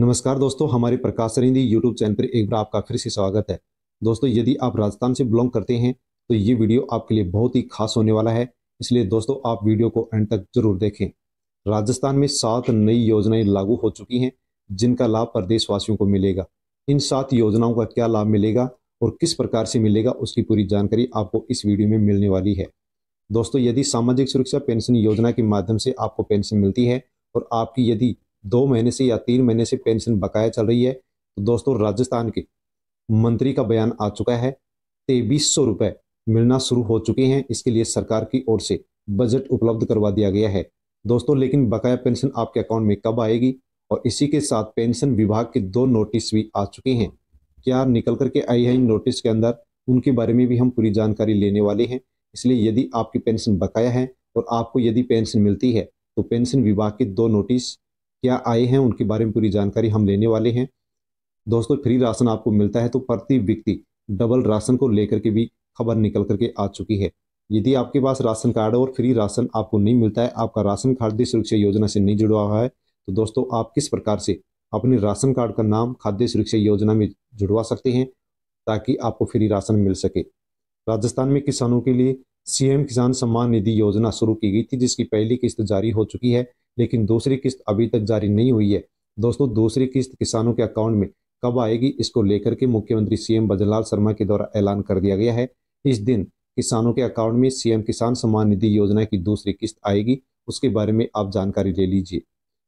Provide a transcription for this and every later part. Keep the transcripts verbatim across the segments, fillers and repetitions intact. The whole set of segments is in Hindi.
नमस्कार दोस्तों, हमारे प्रकाश हिंदी यूट्यूब चैनल पर एक बार आपका फिर से स्वागत है। दोस्तों, यदि आप राजस्थान से बिलोंग करते हैं तो ये वीडियो आपके लिए बहुत ही खास होने वाला है, इसलिए दोस्तों आप वीडियो को एंड तक जरूर देखें। राजस्थान में सात नई योजनाएं लागू हो चुकी हैं जिनका लाभ प्रदेशवासियों को मिलेगा। इन सात योजनाओं का क्या लाभ मिलेगा और किस प्रकार से मिलेगा उसकी पूरी जानकारी आपको इस वीडियो में मिलने वाली है। दोस्तों, यदि सामाजिक सुरक्षा पेंशन योजना के माध्यम से आपको पेंशन मिलती है और आपकी यदि दो महीने से या तीन महीने से पेंशन बकाया चल रही है तो दोस्तों राजस्थान के मंत्री का बयान आ चुका है, तेईस सौ रुपये मिलना शुरू हो चुके हैं। इसके लिए सरकार की ओर से बजट उपलब्ध करवा दिया गया है दोस्तों, लेकिन बकाया पेंशन आपके अकाउंट में कब आएगी? और इसी के साथ पेंशन विभाग के दो नोटिस भी आ चुके हैं। क्या निकल करके आई है इन नोटिस के अंदर, उनके बारे में भी हम पूरी जानकारी लेने वाले हैं। इसलिए यदि आपकी पेंशन बकाया है और आपको यदि पेंशन मिलती है तो पेंशन विभाग के दो नोटिस क्या आए हैं उनके बारे में पूरी जानकारी हम लेने वाले हैं। दोस्तों, फ्री राशन आपको मिलता है तो प्रति व्यक्ति डबल राशन को लेकर के भी खबर निकल करके आ चुकी है। यदि आपके पास राशन कार्ड और फ्री राशन आपको नहीं मिलता है, आपका राशन खाद्य सुरक्षा योजना से नहीं जुड़ा हुआ है, तो दोस्तों आप किस प्रकार से अपने राशन कार्ड का नाम खाद्य सुरक्षा योजना में जुड़वा सकते हैं ताकि आपको फ्री राशन मिल सके। राजस्थान में किसानों के लिए पीएम किसान सम्मान निधि योजना शुरू की गई थी जिसकी पहली किस्त जारी हो चुकी है, लेकिन दूसरी किस्त अभी तक जारी नहीं हुई है। दोस्तों, दूसरी किस्त किसानों के अकाउंट में कब आएगी इसको लेकर के मुख्यमंत्री सीएम भजनलाल शर्मा के द्वारा ऐलान कर दिया गया है। इस दिन किसानों के अकाउंट में सीएम किसान सम्मान निधि योजना की दूसरी किस्त आएगी, उसके बारे में आप जानकारी ले लीजिए।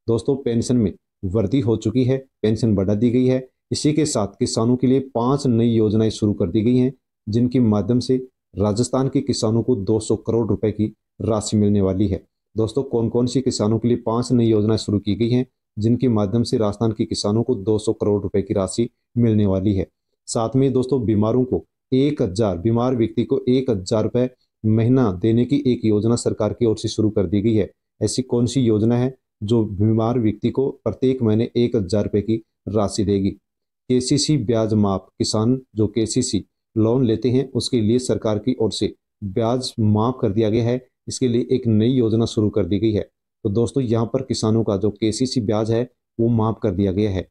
दोस्तों, पेंशन में वृद्धि हो चुकी है, पेंशन बढ़ा दी गई है। इसी के साथ किसानों के लिए पाँच नई योजनाएँ शुरू कर दी गई हैं जिनके माध्यम से राजस्थान के किसानों को दो सौ करोड़ रुपये की राशि मिलने वाली है। दोस्तों, कौन कौन सी किसानों के लिए पांच नई योजनाएं शुरू की गई हैं जिनके माध्यम से राजस्थान के किसानों को दो सौ करोड़ रुपए की राशि मिलने वाली है। साथ में दोस्तों, बीमारों को एक हजार बीमार व्यक्ति को एक हजार रुपये महीना देने की एक योजना सरकार की ओर से शुरू कर दी गई है। ऐसी कौन सी योजना है जो बीमार व्यक्ति को प्रत्येक महीने एक हजार रुपये की राशि देगी? के सी सी ब्याज माफ, किसान जो के सी सी लोन लेते हैं उसके लिए सरकार की ओर से ब्याज माफ कर दिया गया है। इसके लिए एक नई योजना शुरू कर दी गई है। तो दोस्तों, यहाँ पर किसानों का जो केसीसी ब्याज है वो माफ कर दिया गया है।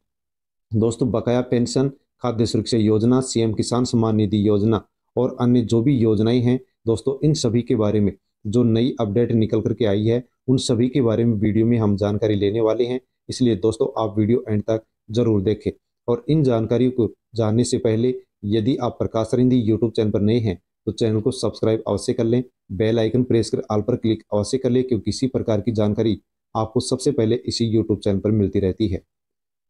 दोस्तों, बकाया पेंशन, खाद्य सुरक्षा योजना, सीएम किसान सम्मान निधि योजना और अन्य जो भी योजनाएं हैं दोस्तों, इन सभी के बारे में जो नई अपडेट निकल करके आई है उन सभी के बारे में वीडियो में हम जानकारी लेने वाले हैं। इसलिए दोस्तों आप वीडियो एंड तक जरूर देखें। और इन जानकारी को जानने से पहले यदि आप प्रकाश हिंदी यूट्यूब चैनल पर नए हैं तो चैनल को सब्सक्राइब अवश्य कर लें, बेल आइकन प्रेस कर ऑल पर क्लिक अवश्य कर लें, क्योंकि किसी प्रकार की जानकारी आपको सबसे पहले इसी यूट्यूब चैनल पर मिलती रहती है।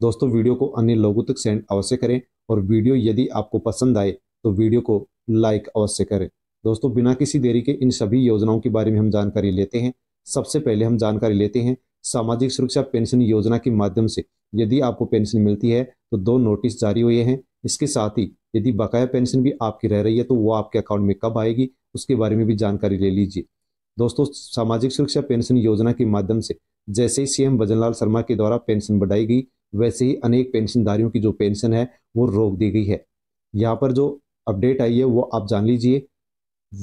दोस्तों, वीडियो को अन्य लोगों तक सेंड अवश्य करें और वीडियो यदि आपको पसंद आए तो वीडियो को लाइक अवश्य करें। दोस्तों, बिना किसी देरी के इन सभी योजनाओं के बारे में हम जानकारी लेते हैं। सबसे पहले हम जानकारी लेते हैं सामाजिक सुरक्षा पेंशन योजना के माध्यम से यदि आपको पेंशन मिलती है तो दो नोटिस जारी हुए हैं। इसके साथ ही यदि बकाया पेंशन भी आपकी रह रही है तो वो आपके अकाउंट में कब आएगी उसके बारे में भी जानकारी ले लीजिए। दोस्तों, सामाजिक सुरक्षा पेंशन योजना के माध्यम से जैसे ही सीएम भजनलाल शर्मा के द्वारा पेंशन बढ़ाई गई वैसे ही अनेक पेंशनधारियों की जो पेंशन है वो रोक दी गई है। यहाँ पर जो अपडेट आई है वो आप जान लीजिए।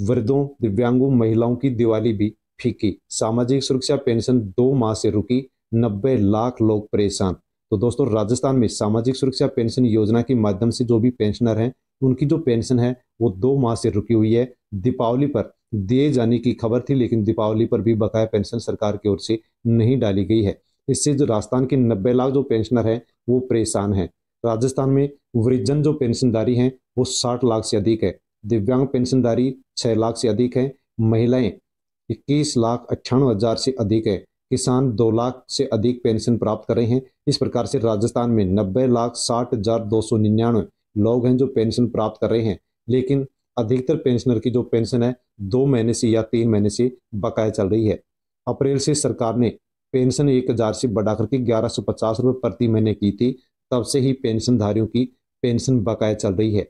वृद्धों, दिव्यांगों, महिलाओं की दिवाली भी फीकी, सामाजिक सुरक्षा पेंशन दो माह से रुकी, नब्बे लाख लोग परेशान। तो दोस्तों, राजस्थान में सामाजिक सुरक्षा पेंशन योजना के माध्यम से जो भी पेंशनर हैं उनकी जो पेंशन है वो दो माह से रुकी हुई है। दीपावली पर दिए जाने की खबर थी, लेकिन दीपावली पर भी बकाया पेंशन सरकार की ओर से नहीं डाली गई है। इससे जो राजस्थान के नब्बे लाख जो पेंशनर हैं वो परेशान हैं। राजस्थान में वृद्धजन जो पेंशनधारी हैं वो साठ लाख से अधिक है, दिव्यांग पेंशनधारी छः लाख से अधिक है, महिलाएँ इक्कीस लाख अट्ठानवे हजार से अधिक है, किसान दो लाख से अधिक पेंशन प्राप्त कर रहे हैं। इस प्रकार से राजस्थान में नब्बे लाख साठ हजार दो सौ निन्यानवे लोग हैं जो पेंशन प्राप्त कर रहे हैं, लेकिन अधिकतर पेंशनर की जो पेंशन है दो महीने से या तीन महीने से बकाया चल रही है। अप्रैल से सरकार ने पेंशन एक हजार से बढ़ाकर के ग्यारह सौ पचास रुपये प्रति महीने की थी, तब से ही पेंशनधारियों की पेंशन बकाया चल रही है।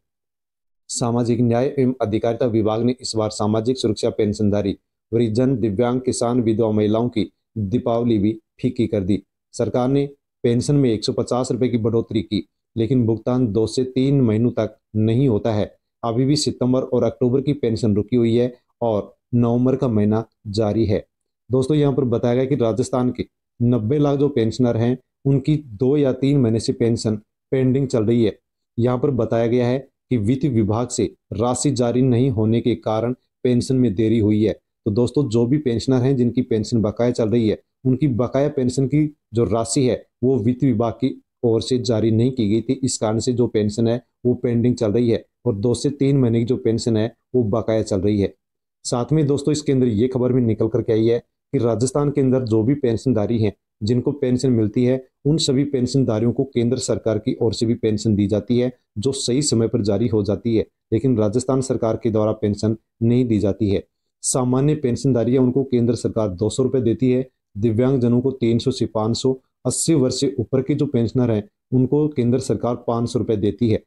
सामाजिक न्याय एवं अधिकारिता विभाग ने इस बार सामाजिक सुरक्षा पेंशनधारी, वृद्धजन, दिव्यांग, किसान, विधवा महिलाओं की दीपावली भी फीकी कर दी। सरकार ने पेंशन में एक सौ पचास रुपये की बढ़ोतरी की, लेकिन भुगतान दो से तीन महीनों तक नहीं होता है। अभी भी सितंबर और अक्टूबर की पेंशन रुकी हुई है और नवंबर का महीना जारी है। दोस्तों, यहाँ पर बताया गया कि राजस्थान के नब्बे लाख जो पेंशनर हैं उनकी दो या तीन महीने से पेंशन पेंडिंग चल रही है। यहाँ पर बताया गया है कि वित्त विभाग से राशि जारी नहीं होने के कारण पेंशन में देरी हुई है। तो दोस्तों, जो भी पेंशनर हैं जिनकी पेंशन बकाया चल रही है, उनकी बकाया पेंशन की जो राशि है वो वित्त विभाग की ओर से जारी नहीं की गई थी। इस कारण से जो पेंशन है वो पेंडिंग चल रही है और दो से तीन महीने की जो पेंशन है वो बकाया चल रही है। साथ में दोस्तों, इसके अंदर ये खबर भी निकल करके आई है कि राजस्थान के अंदर जो भी पेंशनधारी हैं जिनको पेंशन मिलती है, उन सभी पेंशनधारियों को केंद्र सरकार की ओर से भी पेंशन दी जाती है जो सही समय पर जारी हो जाती है, लेकिन राजस्थान सरकार के द्वारा पेंशन नहीं दी जाती है। सामान्य पेंशनधारी है उनको केंद्र सरकार दो सौ रुपये देती है, दिव्यांगजनों को तीन सौ से पाँच सौ, अस्सी वर्ष से ऊपर के जो पेंशनर हैं उनको केंद्र सरकार पाँच सौ रुपये देती है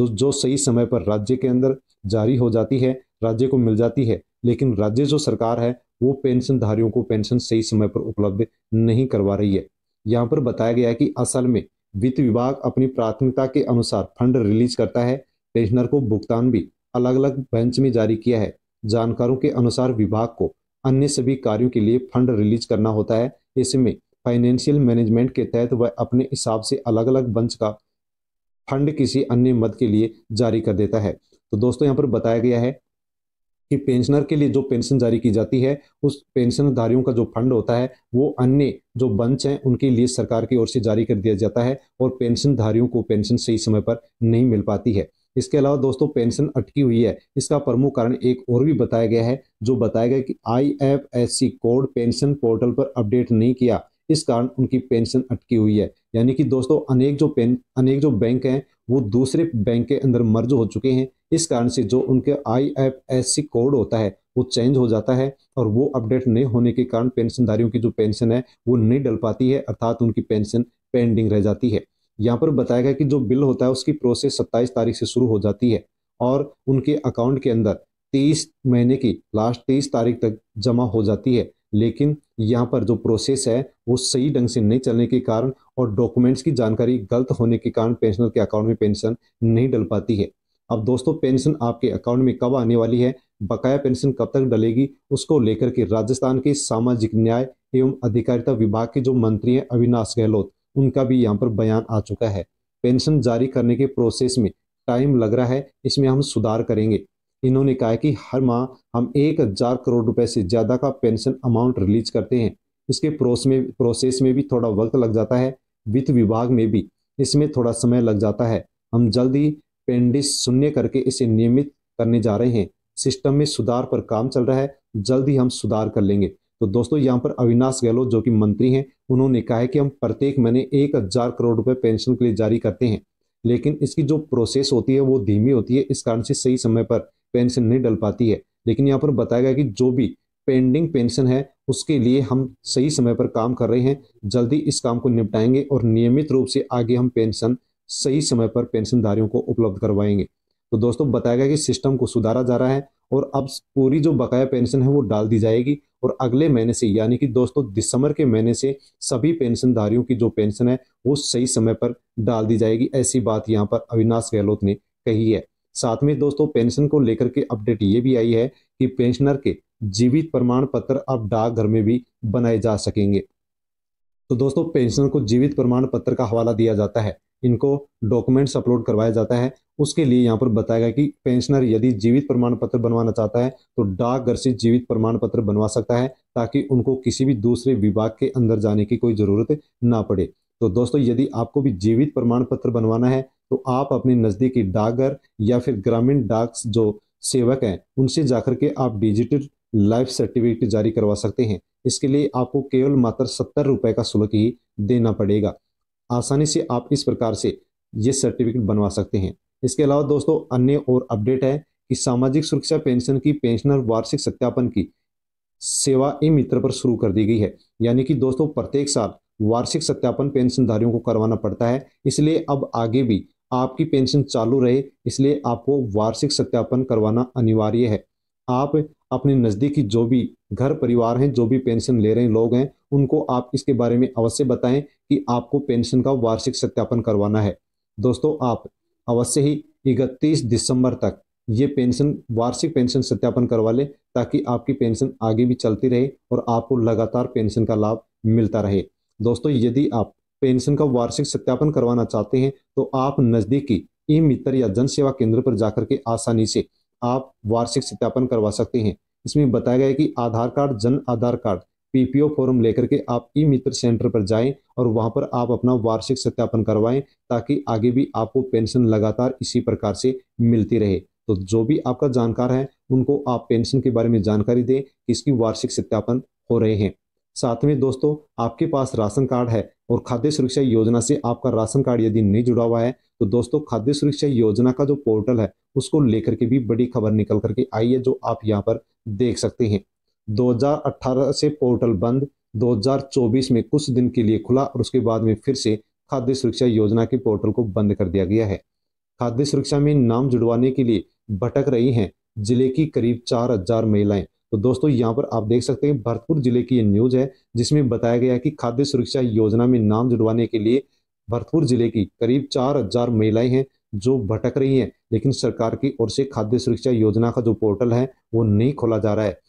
जो सही समय पर राज्य के अंदर जारी हो जाती है, राज्य को मिल जाती है, लेकिन राज्य जो सरकार है वो पेंशनधारियों को पेंशन सही समय पर उपलब्ध नहीं करवा रही है। यहाँ पर बताया गया है कि असल में वित्त विभाग अपनी प्राथमिकता के अनुसार फंड रिलीज करता है। पेंशनर को भुगतान भी अलग अलग बेंच में जारी किया है। जानकारों के अनुसार विभाग को अन्य सभी कार्यों के लिए फंड रिलीज करना होता है। इसमें फाइनेंशियल मैनेजमेंट के तहत वह अपने हिसाब से अलग अलग बेंच का फंड किसी अन्य मद के लिए जारी कर देता है। तो दोस्तों, यहाँ पर बताया गया है कि पेंशनर के लिए जो पेंशन जारी की जाती है, उस पेंशनधारियों का जो फंड होता है वो अन्य जो बंच हैं उनके लिए सरकार की ओर से जारी कर दिया जाता है और पेंशनधारियों को पेंशन सही समय पर नहीं मिल पाती है। इसके अलावा दोस्तों, पेंशन अटकी हुई है, इसका प्रमुख कारण एक और भी बताया गया है, जो बताया गया कि I F S C code pension portal पर अपडेट नहीं किया, इस कारण उनकी पेंशन अटकी हुई है। यानी कि दोस्तों, अनेक जो पेन अनेक जो बैंक हैं वो दूसरे बैंक के अंदर मर्ज हो चुके हैं। इस कारण से जो उनके I F S C code होता है वो चेंज हो जाता है और वो अपडेट नहीं होने के कारण पेंशनधारियों की जो पेंशन है वो नहीं डल पाती है, अर्थात उनकी पेंशन पेंडिंग रह जाती है। यहाँ पर बताया गया कि जो बिल होता है उसकी प्रोसेस सत्ताईस तारीख से शुरू हो जाती है और उनके अकाउंट के अंदर तीस महीने की लास्ट तीस तारीख तक जमा हो जाती है, लेकिन यहाँ पर जो प्रोसेस है वो सही ढंग से नहीं चलने के कारण और डॉक्यूमेंट्स की जानकारी गलत होने के कारण पेंशनर के अकाउंट में पेंशन नहीं डल पाती है। अब दोस्तों, पेंशन आपके अकाउंट में कब आने वाली है, बकाया पेंशन कब तक डलेगी, उसको लेकर के राजस्थान के सामाजिक न्याय एवं अधिकारिता विभाग के जो मंत्री हैं अविनाश गहलोत, उनका भी यहाँ पर बयान आ चुका है। पेंशन जारी करने के प्रोसेस में टाइम लग रहा है, इसमें हम सुधार करेंगे। इन्होंने कहा कि हर माह हम एक हजार करोड़ रुपए से ज़्यादा का पेंशन अमाउंट रिलीज करते हैं। इसके प्रोसेस में प्रोसेस में भी थोड़ा वक्त लग जाता है, वित्त विभाग में भी इसमें थोड़ा समय लग जाता है। हम जल्द ही पेंडिस शून्य करके इसे नियमित करने जा रहे हैं। सिस्टम में सुधार पर काम चल रहा है, जल्द ही हम सुधार कर लेंगे। तो दोस्तों, यहाँ पर अविनाश गहलोत जो कि मंत्री हैं, उन्होंने कहा है कि हम प्रत्येक महीने एक हजार करोड़ रुपए पेंशन के लिए जारी करते हैं, लेकिन इसकी जो प्रोसेस होती है वो धीमी होती है, इस कारण से सही समय पर पेंशन नहीं डल पाती है। लेकिन यहाँ पर बताया गया कि जो भी पेंडिंग पेंशन है उसके लिए हम सही समय पर काम कर रहे हैं, जल्दी इस काम को निपटाएंगे और नियमित रूप से आगे हम पेंशन सही समय पर पेंशनधारियों को उपलब्ध करवाएंगे। तो दोस्तों, बताया गया कि सिस्टम को सुधारा जा रहा है और अब पूरी जो बकाया पेंशन है वो डाल दी जाएगी और अगले महीने से, यानी कि दोस्तों दिसंबर के महीने से सभी पेंशनधारियों की जो पेंशन है वो सही समय पर डाल दी जाएगी। ऐसी बात यहाँ पर अविनाश गहलोत ने कही है। साथ में दोस्तों, पेंशन को लेकर के अपडेट ये भी आई है कि पेंशनर के जीवित प्रमाण पत्र अब डाकघर में भी बनाए जा सकेंगे। तो दोस्तों, पेंशनर को जीवित प्रमाण पत्र का हवाला दिया जाता है, इनको डॉक्यूमेंट्स अपलोड करवाया जाता है। उसके लिए यहाँ पर बताया गया कि पेंशनर यदि जीवित प्रमाण पत्र बनवाना चाहता है तो डाकघर से जीवित प्रमाण पत्र बनवा सकता है, ताकि उनको किसी भी दूसरे विभाग के अंदर जाने की कोई ज़रूरत ना पड़े। तो दोस्तों, यदि आपको भी जीवित प्रमाण पत्र बनवाना है तो आप अपने नज़दीकी डाकघर या फिर ग्रामीण डाक जो सेवक हैं उनसे जाकर के आप डिजिटल लाइफ सर्टिफिकेट जारी करवा सकते हैं। इसके लिए आपको केवल मात्र सत्तर रुपये का शुल्क ही देना पड़ेगा। आसानी से आप इस प्रकार से ये सर्टिफिकेट बनवा सकते हैं। इसके अलावा दोस्तों, अन्य और अपडेट है कि सामाजिक सुरक्षा पेंशन की पेंशनर वार्षिक सत्यापन की सेवा ई मित्र पर शुरू कर दी गई है। यानी कि दोस्तों, प्रत्येक साल वार्षिक सत्यापन पेंशनधारियों को करवाना पड़ता है, इसलिए अब आगे भी आपकी पेंशन चालू रहे इसलिए आपको वार्षिक सत्यापन करवाना अनिवार्य है। आप अपने नज़दीकी जो भी घर परिवार हैं, जो भी पेंशन ले रहे हैं लोग हैं, उनको आप इसके बारे में अवश्य बताएं कि आपको पेंशन का वार्षिक सत्यापन करवाना है। दोस्तों, आप अवश्य ही इकतीस दिसंबर तक ये पेंशन वार्षिक पेंशन सत्यापन करवा लें, ताकि आपकी पेंशन आगे भी चलती रहे और आपको लगातार पेंशन का लाभ मिलता रहे। दोस्तों, यदि आप पेंशन का वार्षिक सत्यापन करवाना चाहते हैं तो आप नजदीकी ई मित्र या जन सेवा केंद्र पर जाकर के आसानी से आप वार्षिक सत्यापन करवा सकते हैं। इसमें बताया गया है कि आधार card, Jan Aadhaar card, PPO form लेकर के आप ई मित्र सेंटर पर जाएं और वहां पर आप अपना वार्षिक सत्यापन करवाएं ताकि आगे भी आपको पेंशन लगातार इसी प्रकार से मिलती रहे। तो जो भी आपका जानकार है उनको आप पेंशन के बारे में जानकारी दें कि इसकी वार्षिक सत्यापन हो रहे हैं। साथ में दोस्तों, आपके पास राशन कार्ड है और खाद्य सुरक्षा योजना से आपका राशन कार्ड यदि नहीं जुड़ा हुआ है तो दोस्तों खाद्य सुरक्षा योजना का जो पोर्टल है उसको लेकर के भी बड़ी खबर निकल करके आई है, जो आप यहाँ पर देख सकते हैं। दो हज़ार अठारह से पोर्टल बंद, दो हज़ार चौबीस में कुछ दिन के लिए खुला और उसके बाद में फिर से खाद्य सुरक्षा योजना के पोर्टल को बंद कर दिया गया है। खाद्य सुरक्षा में नाम जुड़वाने के लिए भटक रही हैं जिले की करीब चार हजार महिलाएं। तो दोस्तों यहां पर आप देख सकते हैं भरतपुर जिले की ये न्यूज है जिसमें बताया गया है कि खाद्य सुरक्षा योजना में नाम जुड़वाने के लिए भरतपुर जिले की करीब चार हजार महिलाएं हैं जो भटक रही हैं, लेकिन सरकार की ओर से खाद्य सुरक्षा योजना का जो पोर्टल है वो नहीं खोला जा रहा है।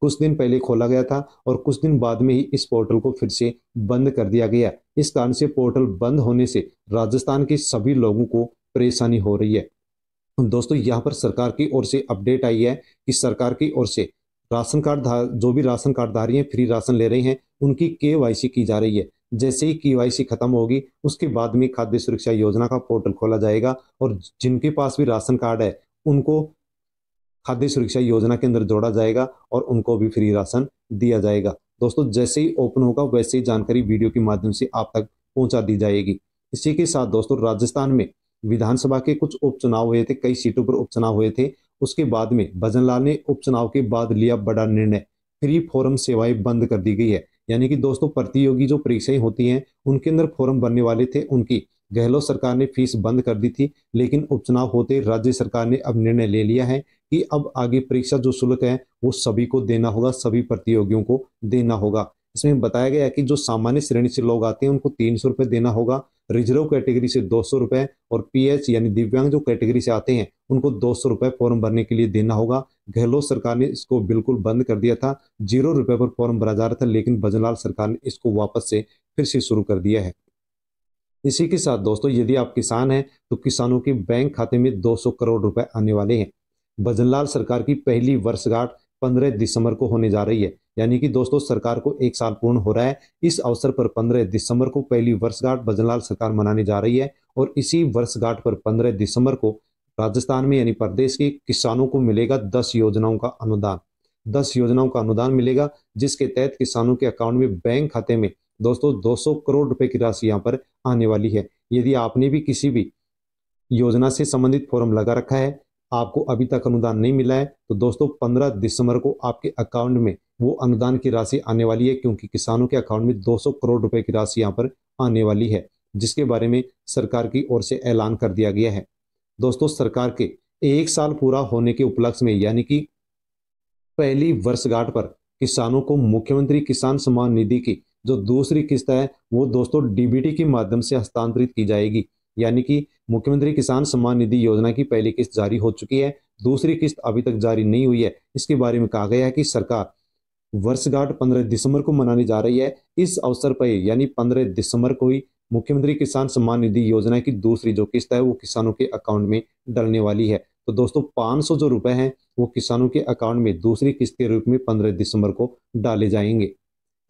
कुछ दिन पहले खोला गया था और कुछ दिन बाद में ही इस पोर्टल को फिर से बंद कर दिया गया। इस कारण से पोर्टल बंद होने से राजस्थान के सभी लोगों को परेशानी हो रही है। दोस्तों यहाँ पर सरकार की ओर से अपडेट आई है कि सरकार की ओर से राशन कार्ड जो भी राशन कार्डधारी हैं, फ्री राशन ले रहे हैं, उनकी केवाईसी की जा रही है। जैसे ही केवाईसी खत्म होगी उसके बाद में खाद्य सुरक्षा योजना का पोर्टल खोला जाएगा और जिनके पास भी राशन कार्ड है उनको खाद्य सुरक्षा योजना के अंदर जोड़ा जाएगा और उनको भी फ्री राशन दिया जाएगा। दोस्तों जैसे ही ओपन होगा वैसे ही जानकारी वीडियो के माध्यम से आप तक पहुंचा दी जाएगी। इसी के साथ दोस्तों राजस्थान में विधानसभा के कुछ उपचुनाव हुए थे, कई सीटों पर उपचुनाव हुए थे। उसके बाद में भजनलाल ने उपचुनाव के बाद लिया बड़ा निर्णय, फ्री फॉरम सेवाएं बंद कर दी गई है। यानी कि दोस्तों प्रतियोगी जो परीक्षाएं होती हैं उनके अंदर फॉरम भरने वाले थे, उनकी गहलोत सरकार ने फीस बंद कर दी थी, लेकिन उपचुनाव होते राज्य सरकार ने अब निर्णय ले लिया है कि अब आगे परीक्षा जो शुल्क है वो सभी को देना होगा, सभी प्रतियोगियों को देना होगा। इसमें बताया गया है कि जो सामान्य श्रेणी से लोग आते हैं उनको तीन सौ रुपये देना होगा, रिजर्व कैटेगरी से दो सौ रुपये और पीएच यानी दिव्यांग जो कैटेगरी से आते हैं उनको दो सौ रुपये फॉर्म भरने के लिए देना होगा। गहलोत सरकार ने इसको बिल्कुल बंद कर दिया था, जीरो रुपये पर फॉर्म भरा जा रहा था, लेकिन भजनलाल सरकार ने इसको वापस से फिर से शुरू कर दिया है। इसी के साथ दोस्तों यदि आप किसान हैं तो किसानों के बैंक खाते में दो सौ करोड़ रुपए आने वाले हैं। भजनलाल सरकार की पहली वर्षगांठ पंद्रह दिसंबर को होने जा रही है। यानी कि दोस्तों सरकार को एक साल पूर्ण हो रहा है, इस अवसर पर पंद्रह दिसंबर को पहली वर्षगांठ भजनलाल सरकार मनाने जा रही है और इसी वर्षगांठ पर पंद्रह दिसंबर को राजस्थान में यानी प्रदेश के किसानों को मिलेगा दस योजनाओं का अनुदान। दस योजनाओं का अनुदान मिलेगा जिसके तहत किसानों के अकाउंट में बैंक खाते में दोस्तों दो सौ करोड़ रुपए की राशि यहाँ पर आने वाली है। यदि आपने भी किसी भी योजना से संबंधित फॉर्म लगा रखा है, आपको अभी तक अनुदान नहीं मिला है, तो दोस्तों पंद्रह दिसंबर को आपके अकाउंट में वो अनुदान की राशि आने वाली है, क्योंकि किसानों के अकाउंट में दो सौ करोड़ रुपए की राशि यहाँ पर आने वाली है, जिसके बारे में सरकार की ओर से ऐलान कर दिया गया है। दोस्तों सरकार के एक साल पूरा होने के उपलक्ष्य में यानी कि पहली वर्षगांठ पर किसानों को मुख्यमंत्री किसान सम्मान निधि की जो दूसरी किस्त है वो दोस्तों डीबीटी के माध्यम से हस्तांतरित की जाएगी। यानी कि मुख्यमंत्री किसान सम्मान निधि योजना की पहली किस्त जारी हो चुकी है, दूसरी किस्त अभी तक जारी नहीं हुई है। इसके बारे में कहा गया है कि सरकार वर्षगांठ पंद्रह दिसंबर को मनाने जा रही है। इस अवसर पर यानी पंद्रह दिसंबर को ही मुख्यमंत्री किसान सम्मान निधि योजना की दूसरी जो किस्त है वो किसानों के अकाउंट में डलने वाली है। तो दोस्तों पाँच सौ जो रुपए हैं वो किसानों के अकाउंट में दूसरी किस्त के रूप में पंद्रह दिसंबर को डाले जाएंगे।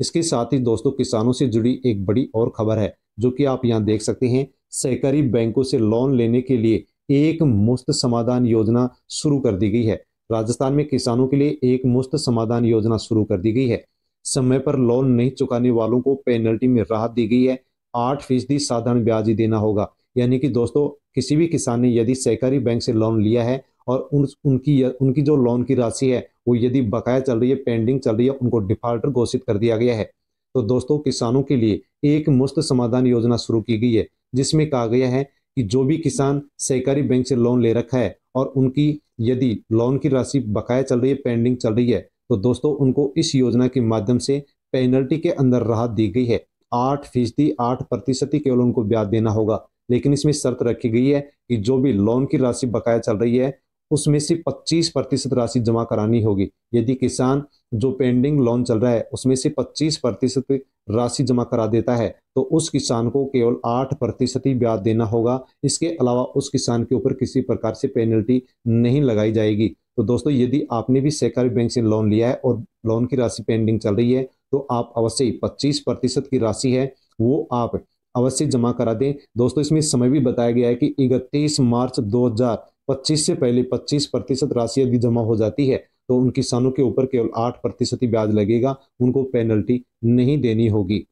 इसके साथ ही दोस्तों किसानों से जुड़ी एक बड़ी और खबर है जो कि आप यहां देख सकते हैं। सहकारी बैंकों से लोन लेने के लिए एक मुफ्त समाधान योजना शुरू कर दी गई है। राजस्थान में किसानों के लिए एक मुफ्त समाधान योजना शुरू कर दी गई है। समय पर लोन नहीं चुकाने वालों को पेनल्टी में राहत दी गई है, आठ फीसदी साधारण ब्याज ही देना होगा। यानी कि दोस्तों किसी भी किसान ने यदि सहकारी बैंक से लोन लिया है और उन, उनकी उनकी जो लोन की राशि है वो यदि बकाया चल रही है, पेंडिंग चल रही है, उनको डिफॉल्टर घोषित कर दिया गया है। तो दोस्तों किसानों के लिए एक मुफ्त समाधान योजना शुरू की गई है, जिसमें कहा गया है कि जो भी किसान सहकारी बैंक से लोन ले रखा है और उनकी यदि लोन की राशि बकाया चल रही है, पेंडिंग चल रही है, तो दोस्तों उनको इस योजना के माध्यम से पेनल्टी के अंदर राहत दी गई है। आठ फीसदी आठ प्रतिशत ही केवल उनको ब्याज देना होगा, लेकिन इसमें शर्त रखी गई है कि जो भी लोन की राशि बकाया चल रही है उसमें से पच्चीस प्रतिशत राशि जमा करानी होगी। यदि किसान जो पेंडिंग लोन चल रहा है उसमें से पच्चीस प्रतिशत राशि जमा करा देता है तो उस किसान को केवल आठ प्रतिशती ब्याज देना होगा। इसके अलावा उस किसान के ऊपर किसी प्रकार से पेनल्टी नहीं लगाई जाएगी। तो दोस्तों, यदि आपने भी सहकारी बैंक से लोन लिया है और लोन की राशि पेंडिंग चल रही है तो आप अवश्य ही पच्चीस प्रतिशत की राशि है वो आप अवश्य जमा करा दें। दोस्तों, इसमें समय भी बताया गया है कि इकतीस मार्च दो हजार पच्चीस से पहले पच्चीस प्रतिशत राशि यदि जमा हो जाती है तो उन किसानों के ऊपर केवल आठ प्रतिशत ब्याज लगेगा, उनको पेनल्टी नहीं देनी होगी।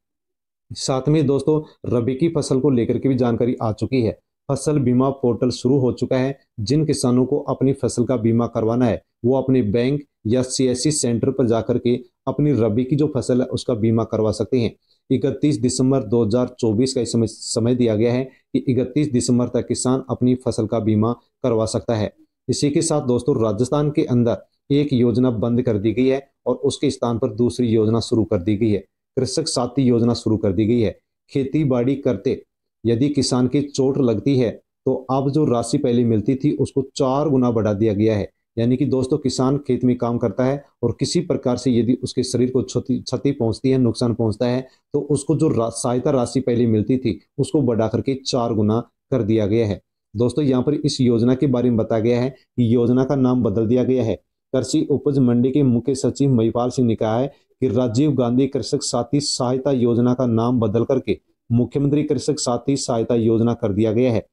साथ में दोस्तों, रबी की फसल को लेकर के भी जानकारी आ चुकी है। फसल बीमा पोर्टल शुरू हो चुका है। जिन किसानों को अपनी फसल का बीमा करवाना है वो अपने बैंक या सीएससी सेंटर पर जाकर के अपनी रबी की जो फसल है उसका बीमा करवा सकते हैं। इकतीस दिसंबर दो हजार चौबीस का इस समय समय दिया गया है कि इकतीस दिसंबर तक किसान अपनी फसल का बीमा करवा सकता है। इसी के साथ दोस्तों, राजस्थान के अंदर एक योजना बंद कर दी गई है और उसके स्थान पर दूसरी योजना शुरू कर दी गई है। कृषक साथी योजना शुरू कर दी गई है। खेती बाड़ी करते यदि किसान की चोट लगती है तो अब जो राशि पहले मिलती थी उसको चार गुना बढ़ा दिया गया है। यानी कि दोस्तों, किसान खेत में काम करता है और किसी प्रकार से यदि उसके शरीर को क्षति पहुंचती है, नुकसान पहुंचता है तो उसको जो सहायता राशि पहले मिलती थी उसको बढ़ा करके चार गुना कर दिया गया है। दोस्तों, यहाँ पर इस योजना के बारे में बताया गया है कि योजना का नाम बदल दिया गया है। कृषि उपज मंडी के मुख्य सचिव महिपाल सिंह ने कहा है कि राजीव गांधी कृषक साथी सहायता योजना का नाम बदल करके मुख्यमंत्री कृषक साथी सहायता योजना कर दिया गया है।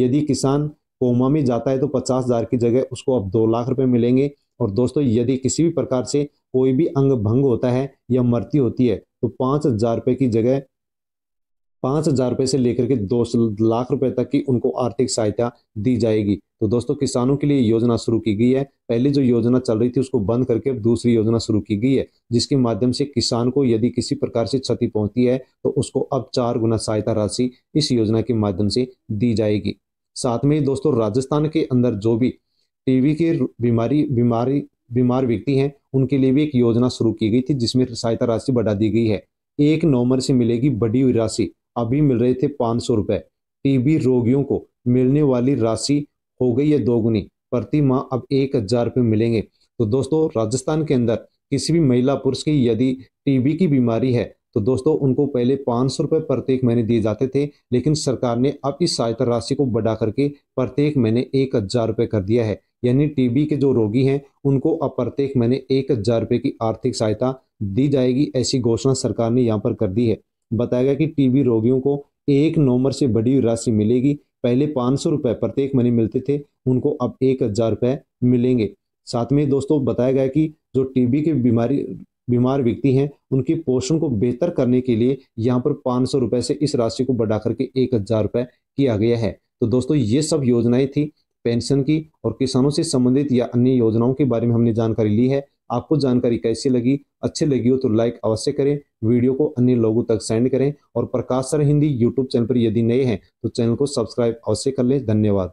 यदि किसान कोमा में जाता है तो पचास हजार की जगह उसको अब दो लाख रुपए मिलेंगे। और दोस्तों, यदि किसी भी प्रकार से कोई भी अंग भंग होता है या मृत्यु होती है तो पांच हजार रुपए की जगह पांच हजार रुपए से लेकर के दो लाख रुपए तक की उनको आर्थिक सहायता दी जाएगी। तो दोस्तों, किसानों के लिए योजना शुरू की गई है। पहले जो योजना चल रही थी उसको बंद करके अब दूसरी योजना शुरू की गई है, जिसके माध्यम से किसान को यदि किसी प्रकार से क्षति पहुंचती है तो उसको अब चार गुना सहायता राशि इस योजना के माध्यम से दी जाएगी। साथ में दोस्तों, राजस्थान के अंदर जो भी टीबी के बीमारी बीमारी बीमार व्यक्ति हैं उनके लिए भी एक योजना शुरू की गई थी, जिसमें सहायता राशि बढ़ा दी गई है। एक नवंबर से मिलेगी बढ़ी हुई राशि। अभी मिल रहे थे पाँच सौ रुपए। टीबी रोगियों को मिलने वाली राशि हो गई है दोगुनी, प्रति माह अब एक हजार रुपये मिलेंगे। तो दोस्तों, राजस्थान के अंदर किसी भी महिला पुरुष की यदि टीबी की बीमारी है तो दोस्तों, उनको पहले पाँच सौ रुपये प्रत्येक महीने दिए जाते थे, लेकिन सरकार ने अब इस सहायता राशि को बढ़ा करके प्रत्येक महीने एक हजार रुपये कर दिया है। यानी टीबी के जो रोगी हैं उनको अब प्रत्येक महीने एक हजार रुपये की आर्थिक सहायता दी जाएगी, ऐसी घोषणा सरकार ने यहाँ पर कर दी है। बताया गया कि टीबी रोगियों को एक नवंबर से बढ़ी हुई राशि मिलेगी। पहले पाँच सौ रुपये प्रत्येक महीने मिलते थे, उनको अब एक हजार रुपये मिलेंगे। साथ में दोस्तों, बताया गया कि जो टीबी की बीमारी बीमार व्यक्ति हैं उनके पोषण को बेहतर करने के लिए यहाँ पर पाँच सौ रुपये से इस राशि को बढ़ा करके एक हजार रुपये किया गया है। तो दोस्तों, ये सब योजनाएं थी पेंशन की और किसानों से संबंधित या अन्य योजनाओं के बारे में हमने जानकारी ली है। आपको जानकारी कैसी लगी? अच्छी लगी हो तो लाइक अवश्य करें, वीडियो को अन्य लोगों तक सेंड करें और Prakash sir Hindi YouTube channel पर यदि नए हैं तो चैनल को सब्सक्राइब अवश्य कर लें। धन्यवाद।